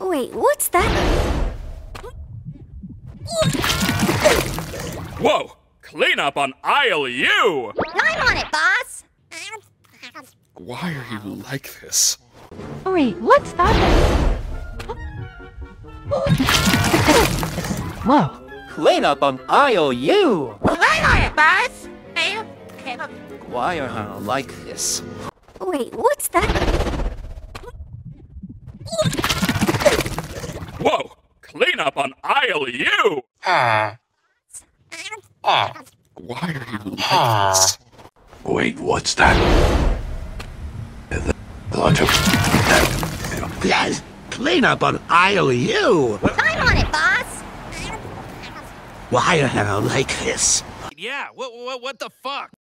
Wait, what's that? Whoa! Clean up on aisle U! I'm on it, boss! Why are you like this? Wait, what's that? Whoa! Clean up on aisle U! I'm on it, boss! Why are you like this? Wait, what's that? Whoa! Clean up on aisle U! Why are you like this? Wait, what's that? Yes, clean up on aisle U! I'm on it, boss! Why are you like this? Yeah, what the fuck?